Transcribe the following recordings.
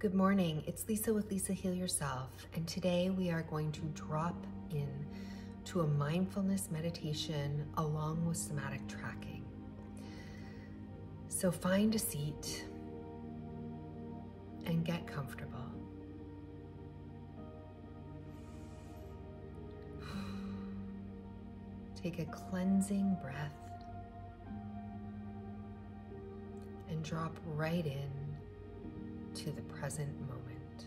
Good morning, it's Lisa with Lisa Heal Yourself, and today we are going to drop in to a mindfulness meditation along with somatic tracking. So find a seat and get comfortable. Take a cleansing breath and drop right in to the present moment.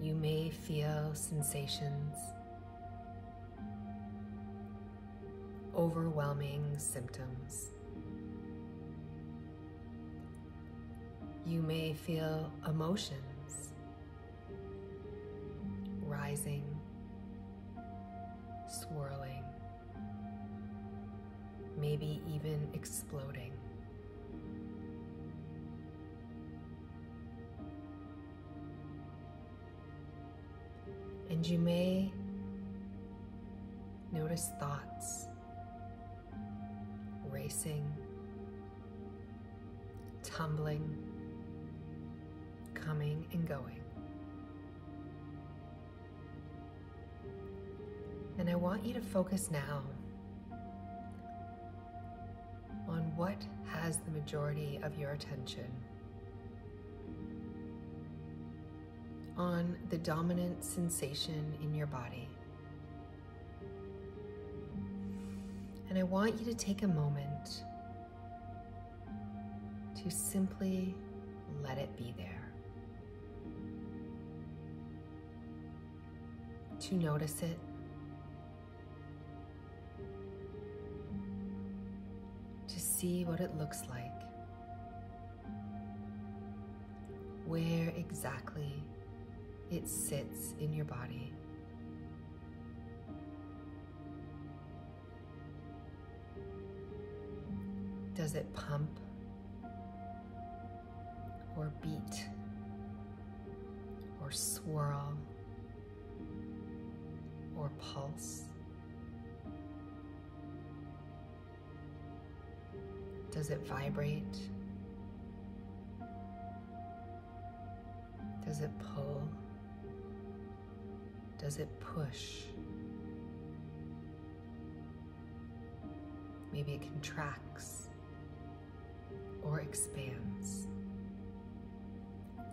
You may feel sensations, overwhelming symptoms. You may feel emotions rising, swirling, maybe even exploding. And you may notice thoughts racing, tumbling, coming and going. And I want you to focus now on what has the majority of your attention, on the dominant sensation in your body. And I want you to take a moment to simply let it be there, to notice it, to see what it looks like, where exactly it sits in your body. Does it pump or beat or swirl or pulse? Does it vibrate? Does it pull? Does it push? Maybe it contracts or expands.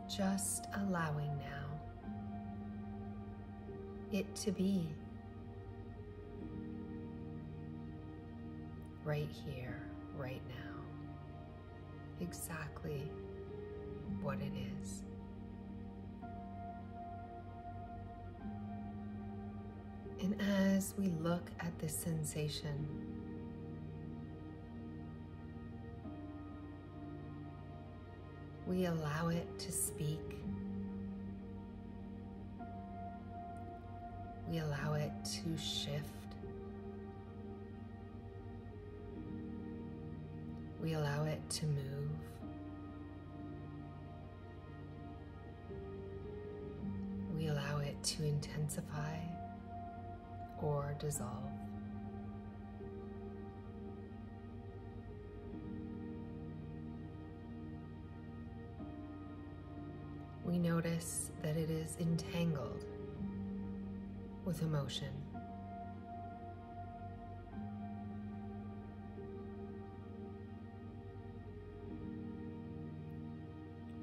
Just allowing now it to be right here, right now, exactly what it is. And as we look at this sensation, we allow it to speak. We allow it to shift. We allow it to move. We allow it to intensify or dissolve. We notice that it is entangled with emotion.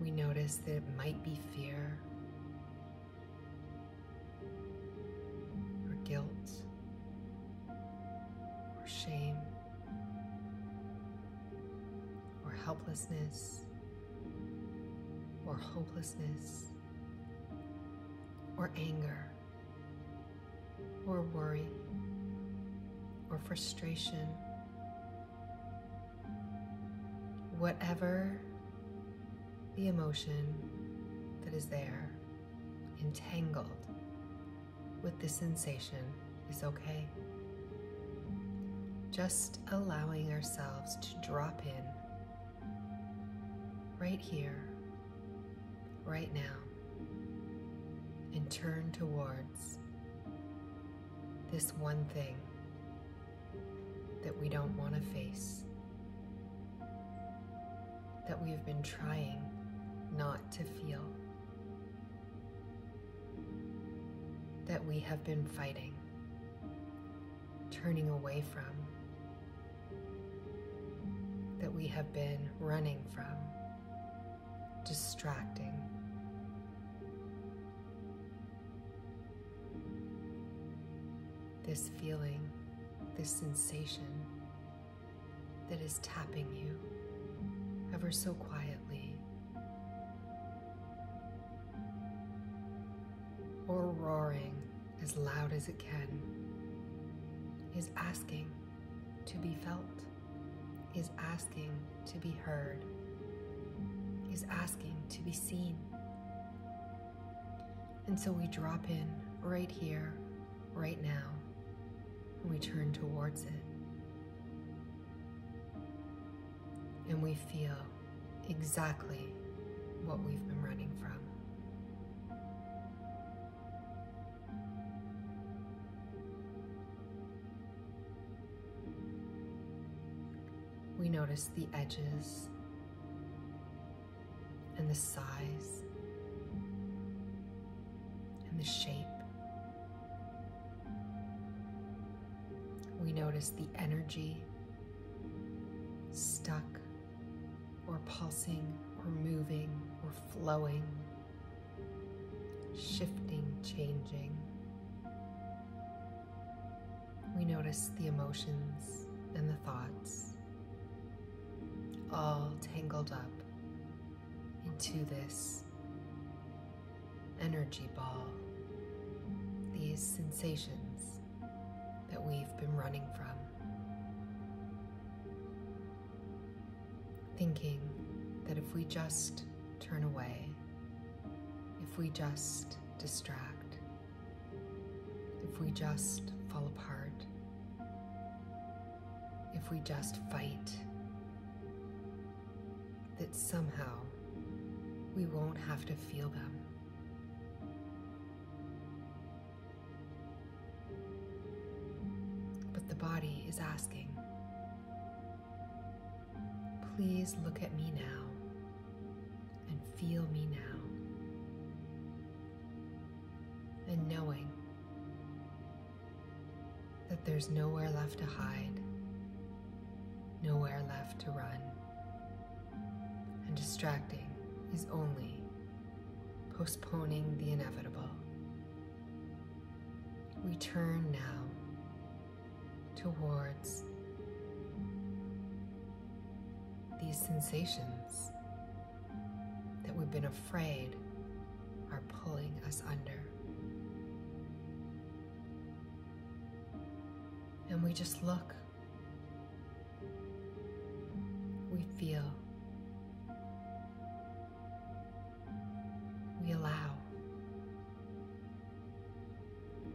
We notice that it might be fear, or guilt, or shame, or helplessness, or hopelessness, or anger, or worry, or frustration. Whatever the emotion that is there, entangled with the sensation, is okay. Just allowing ourselves to drop in right here, right now, and turn towards this one thing that we don't want to face, that we have been trying not to feel, that we have been fighting, turning away from, that we have been running from, distracting. This feeling, this sensation that is tapping you ever so quietly, or roaring as loud as it can, is asking to be felt, is asking to be heard, is asking to be seen. And so we drop in right here, right now, and we turn towards it. And we feel exactly what we've been running from. We notice the edges and the size and the shape. We notice the energy stuck or pulsing or moving or flowing, shifting, changing. We notice the emotions and the thoughts all tangled up into this energy ball, these sensations that we've been running from, thinking that if we just turn away, if we just distract, if we just fall apart, if we just fight, that somehow we won't have to feel them. But the body is asking, please look at me now and feel me now. And knowing that there's nowhere left to hide, nowhere left to run, and distracting is only postponing the inevitable. We turn now towards these sensations that we've been afraid are pulling us under. And we just look. We feel. We allow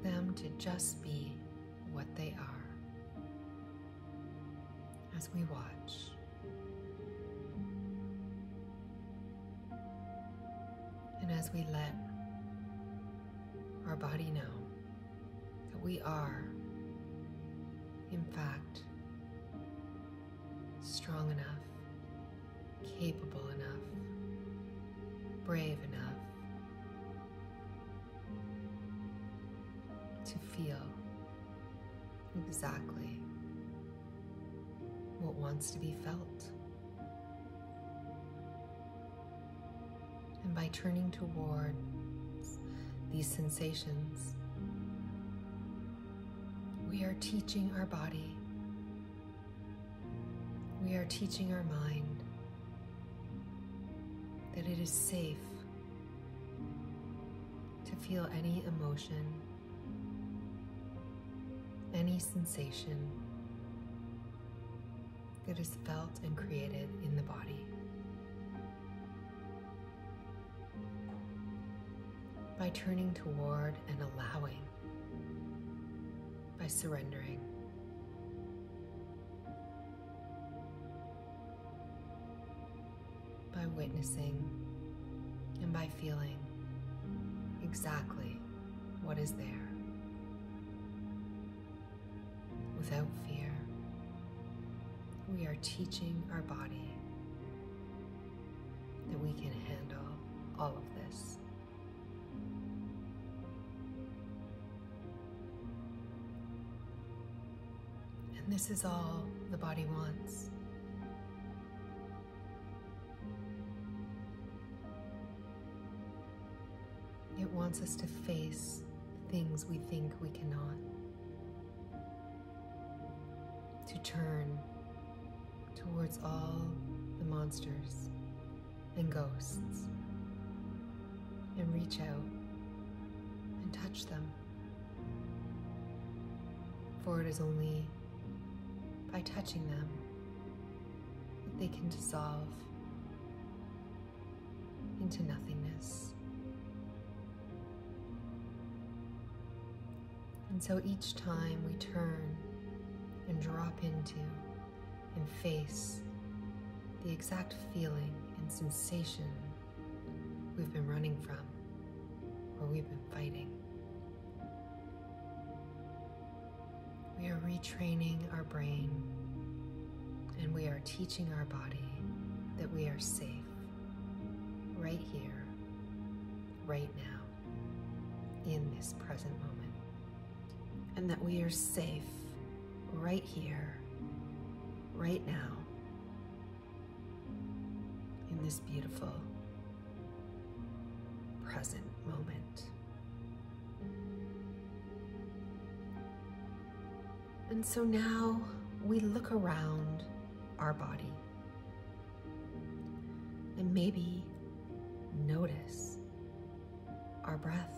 them to just be what they are as we watch. As we let our body know that we are, in fact, strong enough, capable enough, brave enough to feel exactly what wants to be felt. By turning toward these sensations, we are teaching our body, we are teaching our mind that it is safe to feel any emotion, any sensation that is felt and created in the body. By turning toward and allowing, by surrendering. By witnessing and by feeling exactly what is there, without fear, we are teaching our body that we can handle all of this. And this is all the body wants. It wants us to face things we think we cannot, to turn towards all the monsters and ghosts and reach out and touch them. For it is only by touching them that they can dissolve into nothingness. And so each time we turn and drop into and face the exact feeling and sensation we've been running from or we've been fighting, we are retraining our brain and we are teaching our body that we are safe right here, right now, in this present moment, and that we are safe right here, right now, in this beautiful present moment. And so now we look around our body and maybe notice our breath.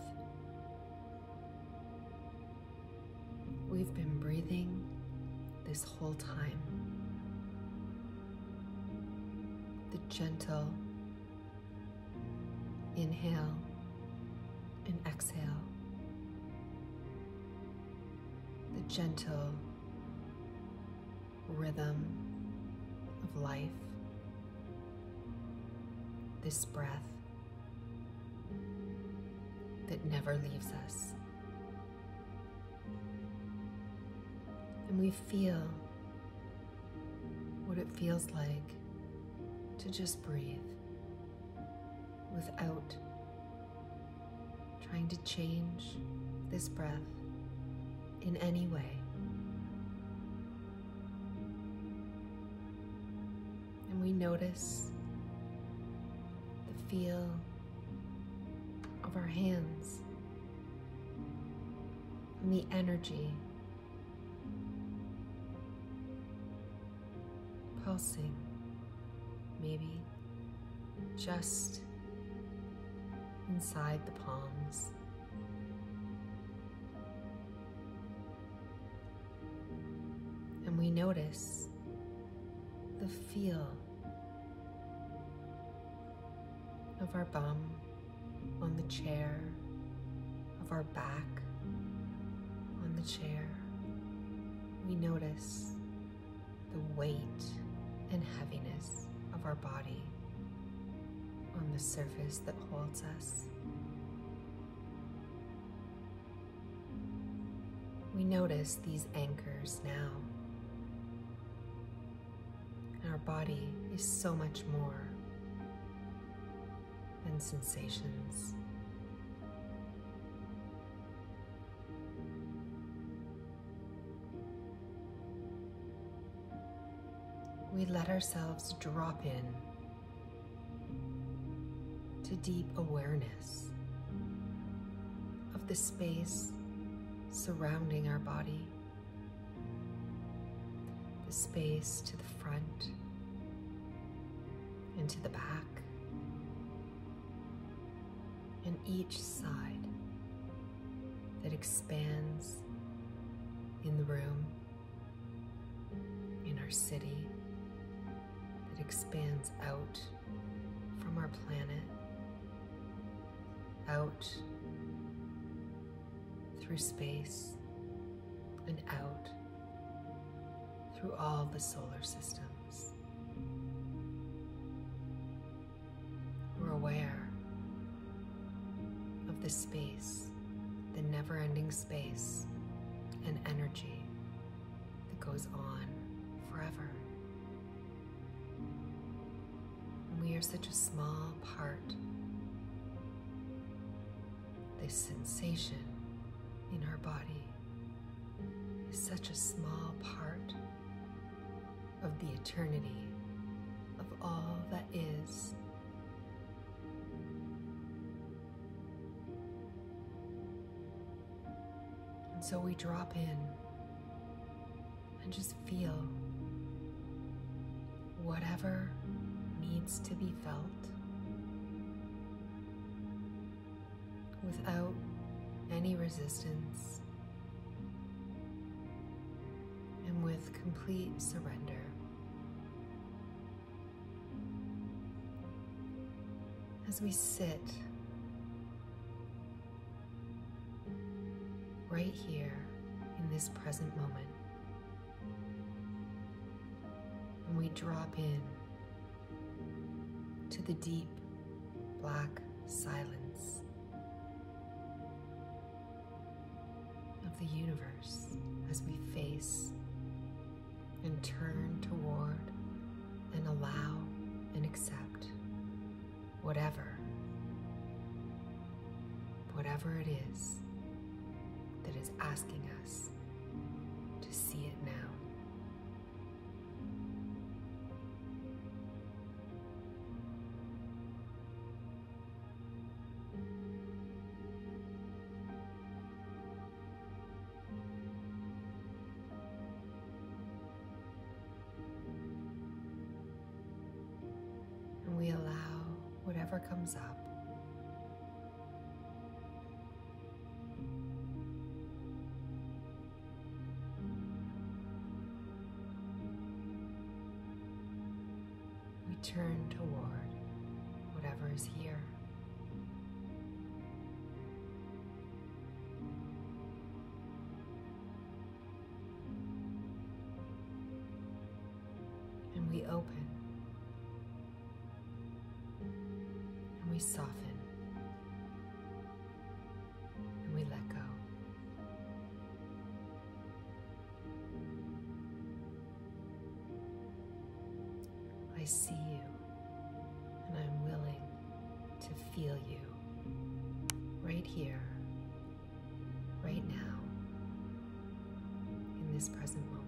We've been breathing this whole time. The gentle inhale and exhale. The gentle rhythm of life. This breath that never leaves us. And we feel what it feels like to just breathe without trying to change this breath in any way. And we notice the feel of our hands and the energy pulsing, maybe just inside the palms. And we notice the feel of our bum on the chair, of our back on the chair. We notice the weight and heaviness of our body on the surface that holds us. We notice these anchors now, and our body is so much more than sensations. We let ourselves drop in to deep awareness of the space surrounding our body, the space to the front and to the back, and each side that expands in the room, in our city, expands out from our planet, out through space and out through all the solar systems. We're aware of the space, the never-ending space and energy that goes on forever. you're such a small part. This sensation in our body is such a small part of the eternity of all that is. And so we drop in and just feel whatever needs to be felt without any resistance and with complete surrender. As we sit right here in this present moment, and we drop in to the deep black silence of the universe as we face and turn toward and allow and accept whatever it is that is asking us to see it now. Comes up. We turn toward whatever is here. And we open. We soften and we let go. I see you and I'm willing to feel you right here, right now, in this present moment.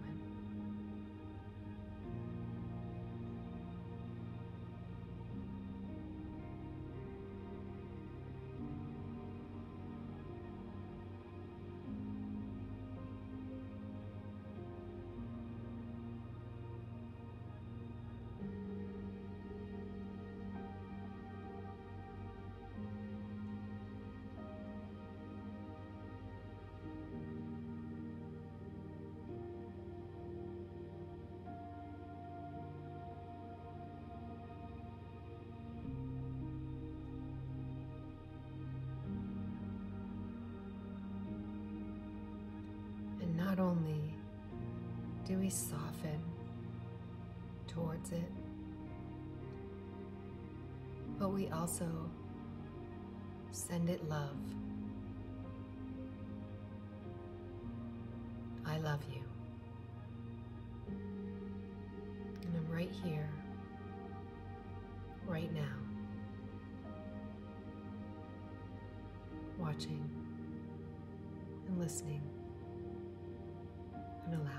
Not only do we soften towards it, but we also send it love. I love you. And I'm right here, right now, watching and listening. And allowing.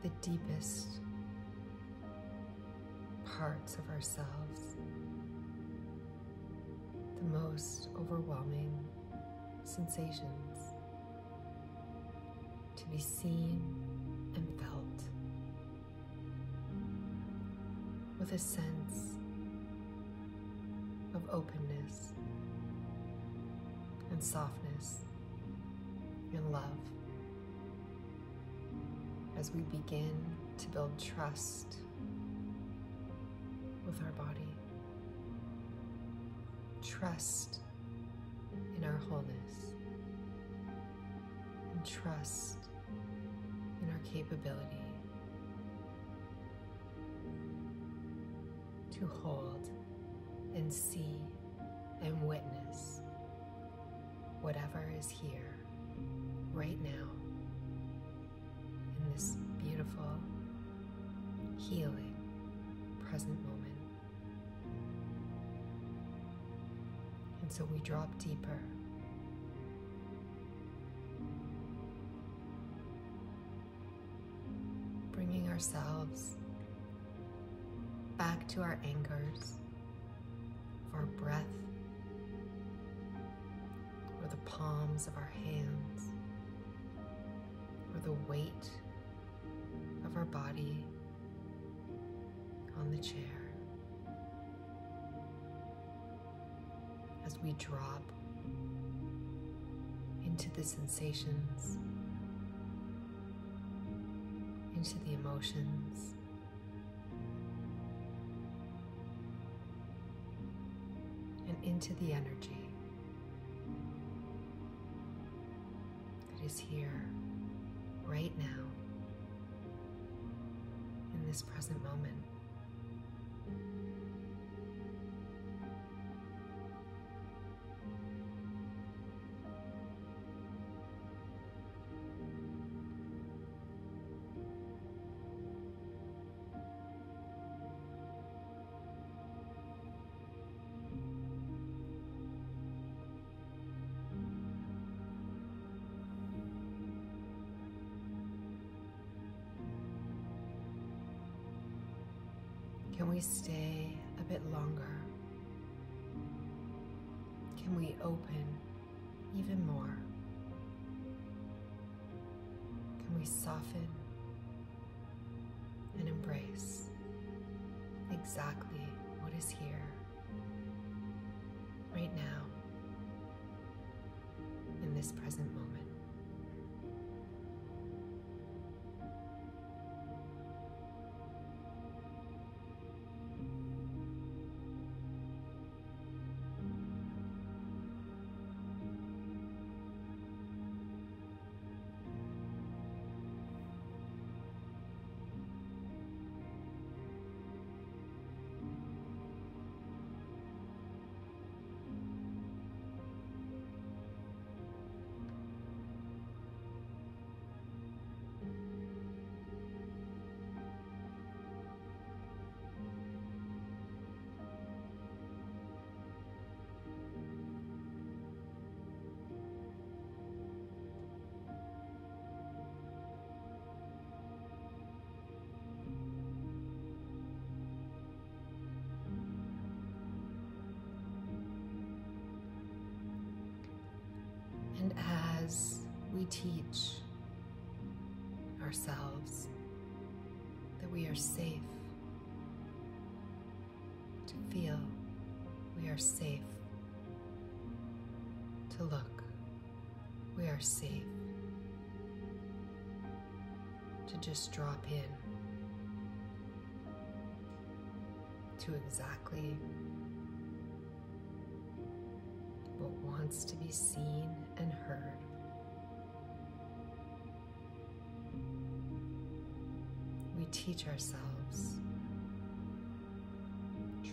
The deepest parts of ourselves, the most overwhelming sensations, to be seen and felt with a sense of openness and softness and love. As we begin to build trust with our body, trust in our wholeness, and trust in our capability to hold and see and witness whatever is here right now in this beautiful, healing, present moment. And so we drop deeper . Bringing ourselves back to our anchors of our breath or the palms of our hands or the weight of our body on the chair. As we drop into the sensations, into the emotions, and into the energy that is here right now in this present moment. Can we stay a bit longer? Can we open even more? Can we soften and embrace exactly what is here right now in this present moment? And as we teach ourselves that we are safe to feel, we are safe to look, we are safe to just drop in to exactly what wants to be seen and heard. We teach ourselves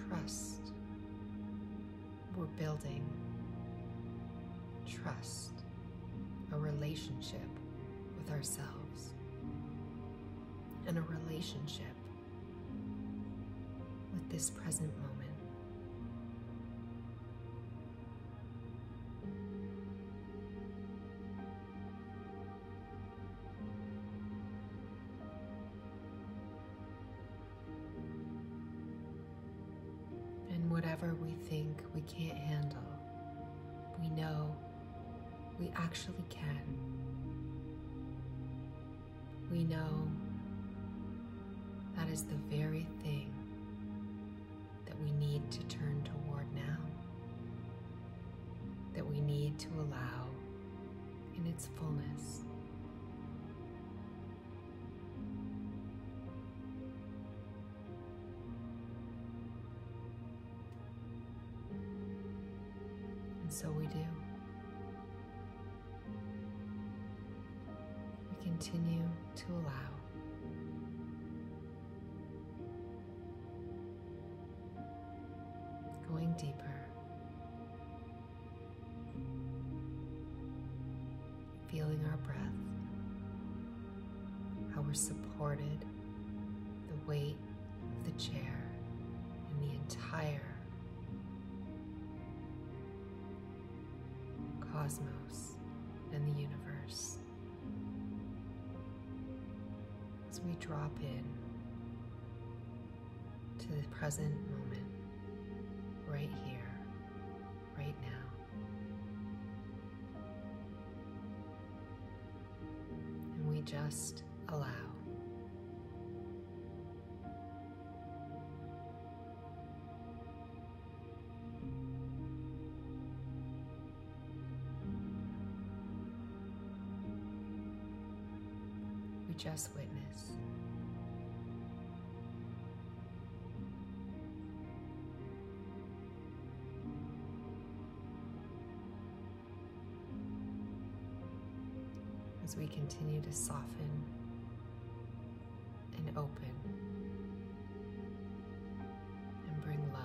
trust. We're building trust, a relationship with ourselves and a relationship with this present moment. Whatever we think we can't handle, we know we actually can. We know that is the very thing that we need to turn toward now, that we need to allow in its fullness. so we do. We continue to allow. Going deeper. Feeling our breath, how we're supported, the weight of the chair and the entire cosmos and the universe. As we drop in to the present moment, right here, right now. Just allow. We just witness. As we continue to soften and open and bring love.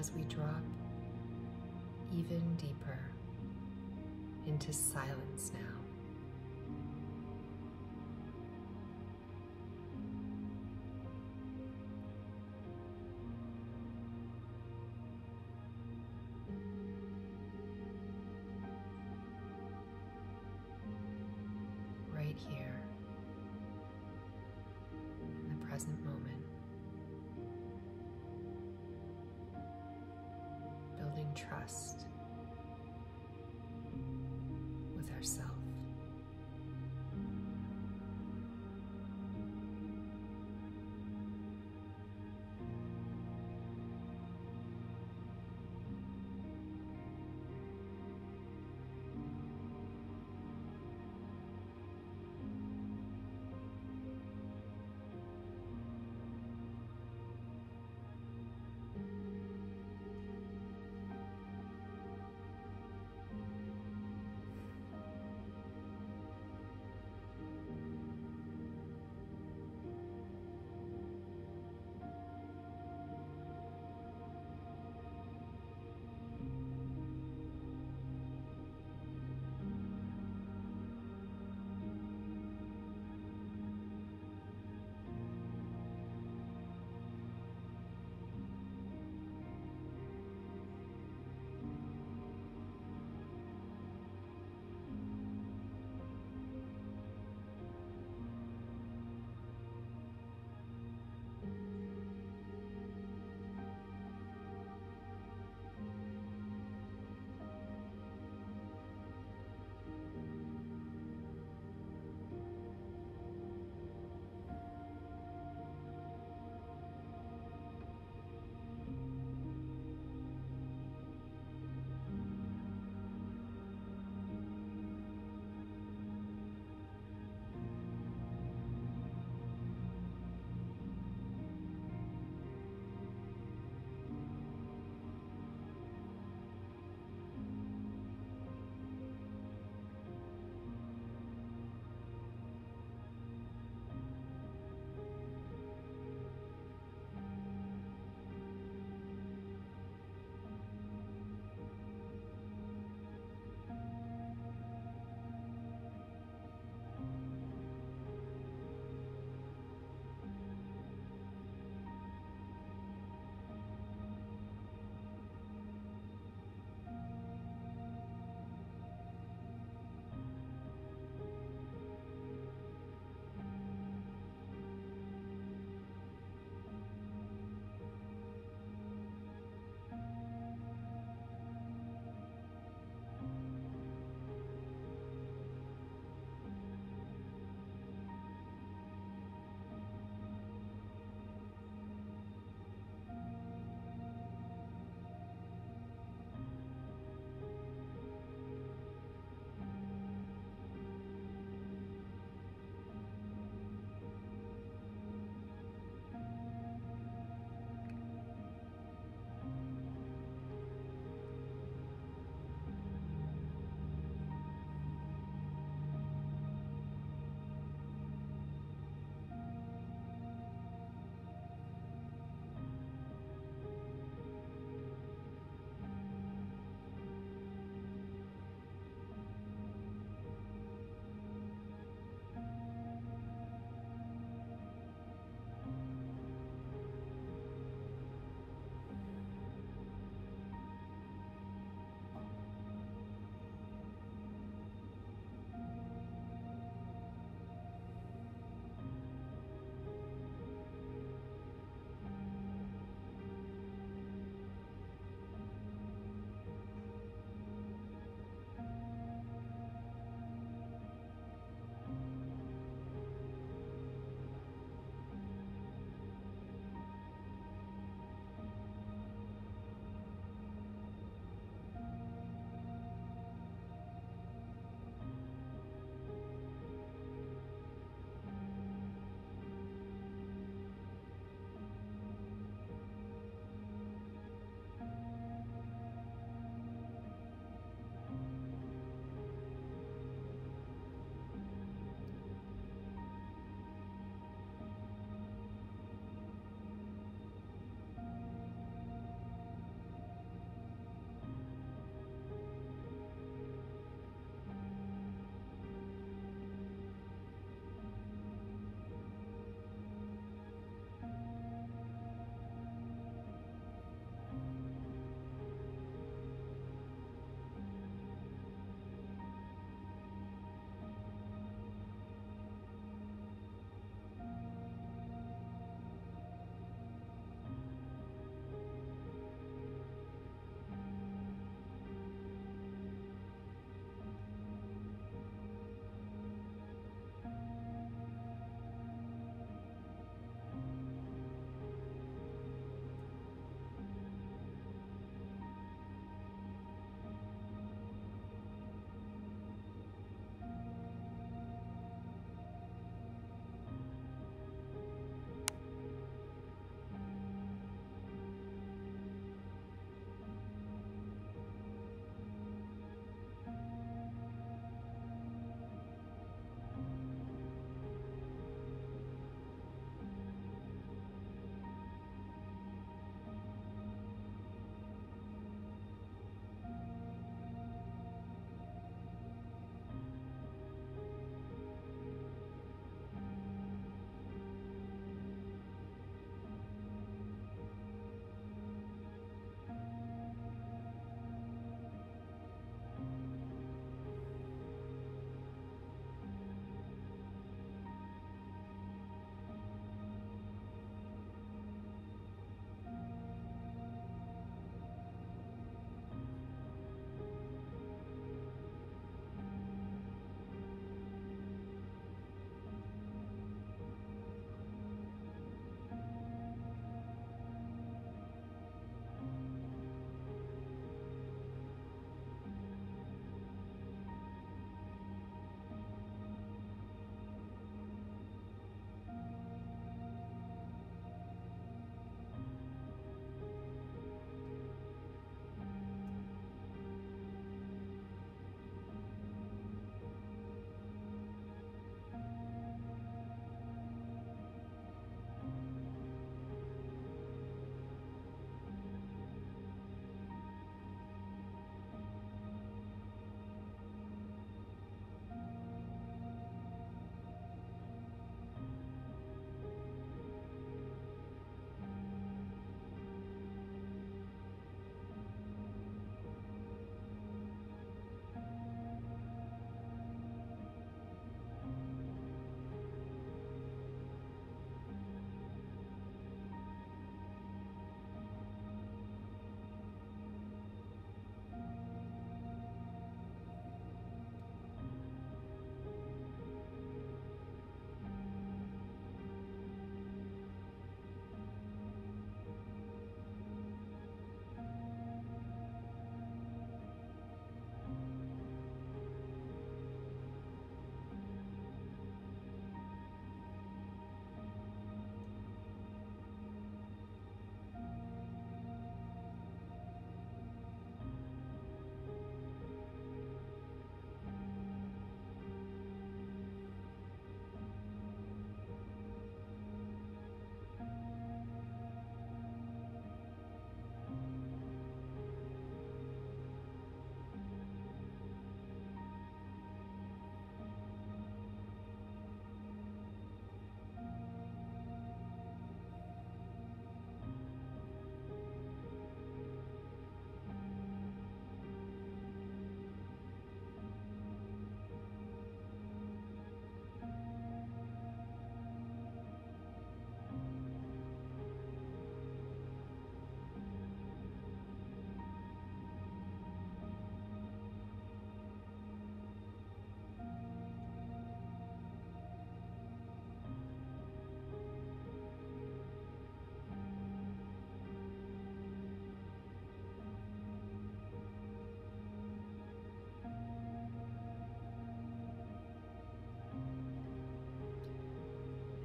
As we drop even deeper into silence now. Right here, in the present moment. Trust with ourselves.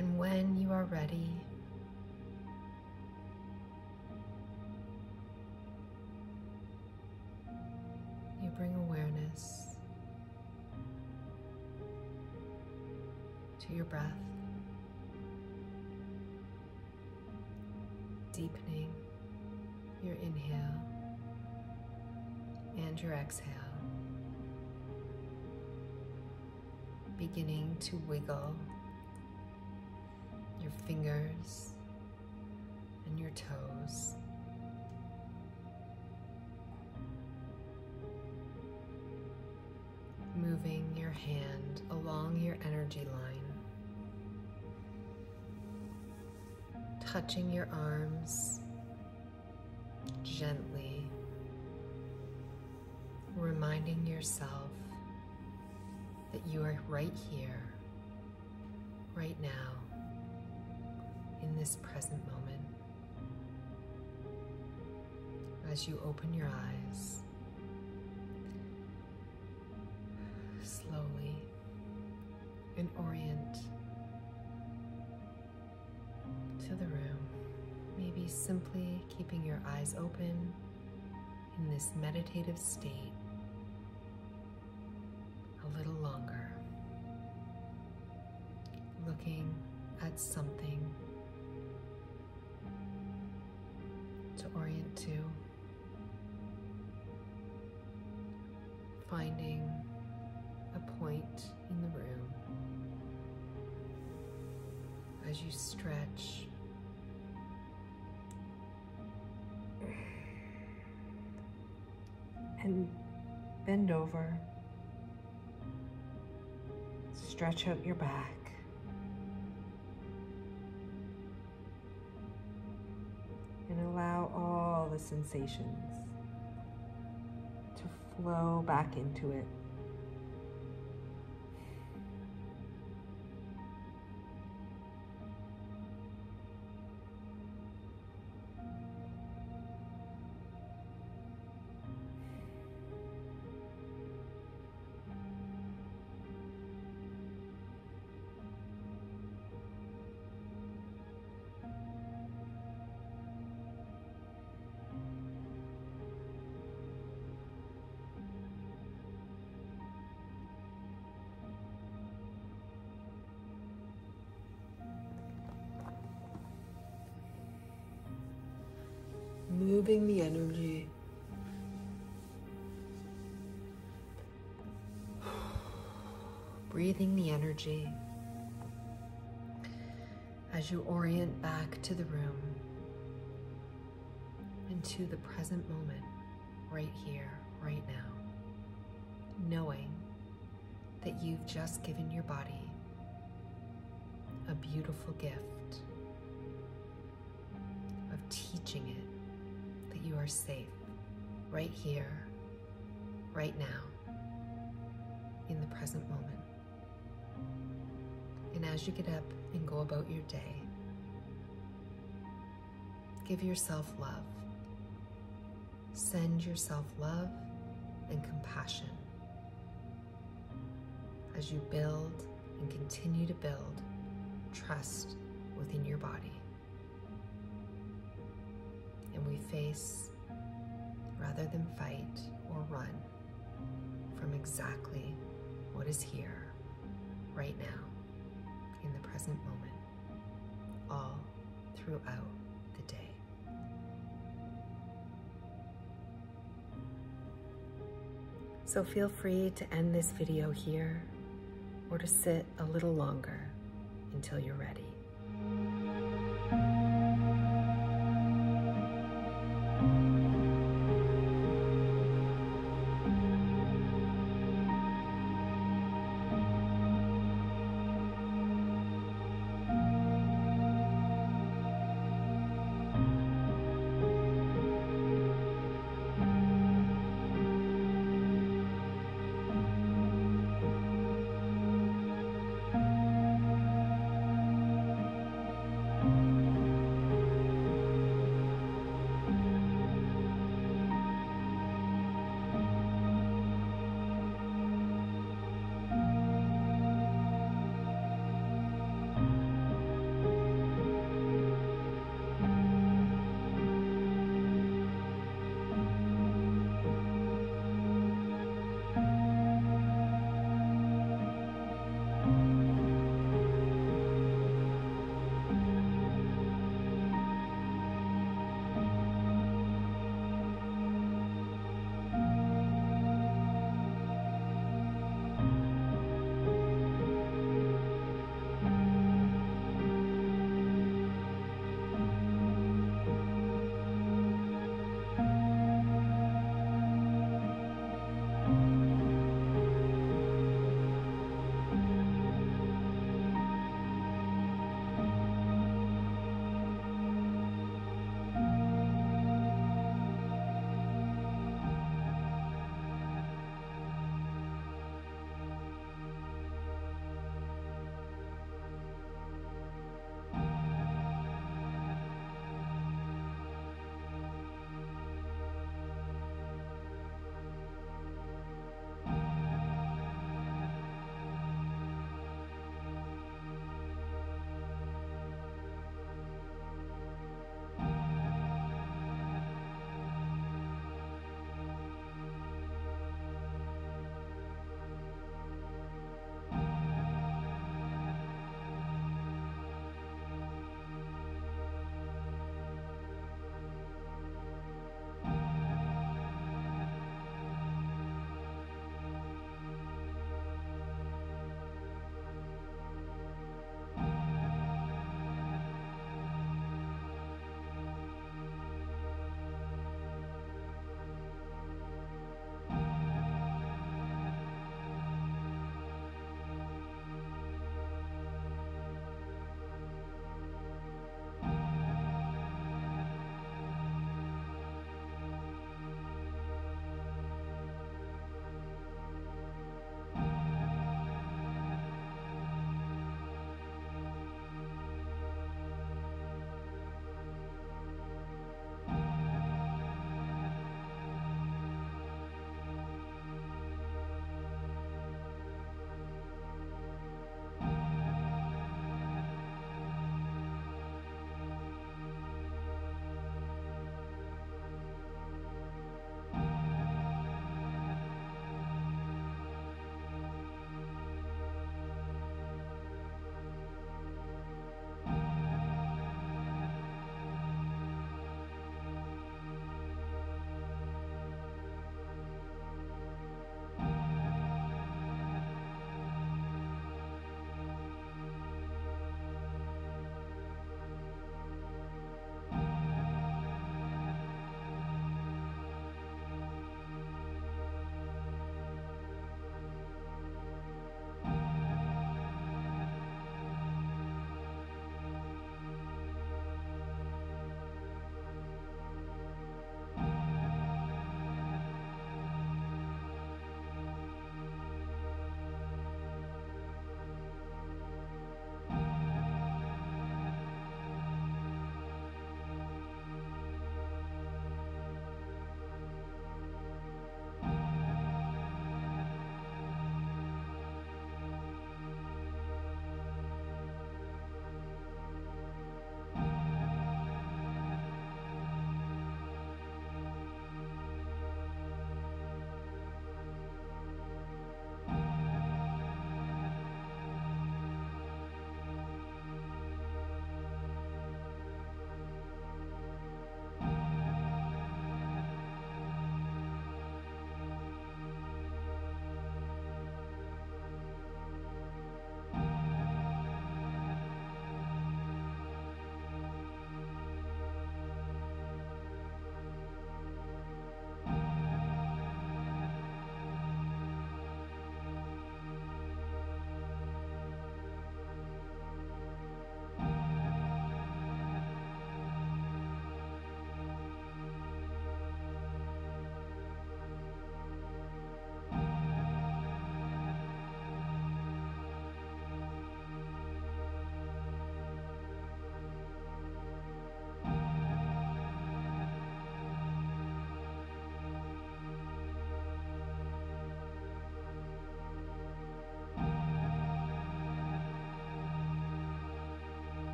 And when you are ready, you bring awareness to your breath, deepening your inhale and your exhale, beginning to wiggle your fingers and your toes. Moving your hand along your energy line, touching your arms gently, reminding yourself that you are right here, right now, in this present moment. As you open your eyes, slowly, and orient to the room, maybe simply keeping your eyes open in this meditative state a little longer, looking at something to orient to, finding a point in the room as you stretch and bend over, stretch out your back. Allow all the sensations to flow back into it. Moving the energy breathing the energy as you orient back to the room and to the present moment, right here, right now, knowing that you've just given your body a beautiful gift of teaching it you are safe, right here, right now, in the present moment. And as you get up and go about your day, give yourself love. Send yourself love and compassion as you build and continue to build trust within your body. We face rather than fight or run from exactly what is here, right now, in the present moment, all throughout the day. So feel free to end this video here or to sit a little longer until you're ready.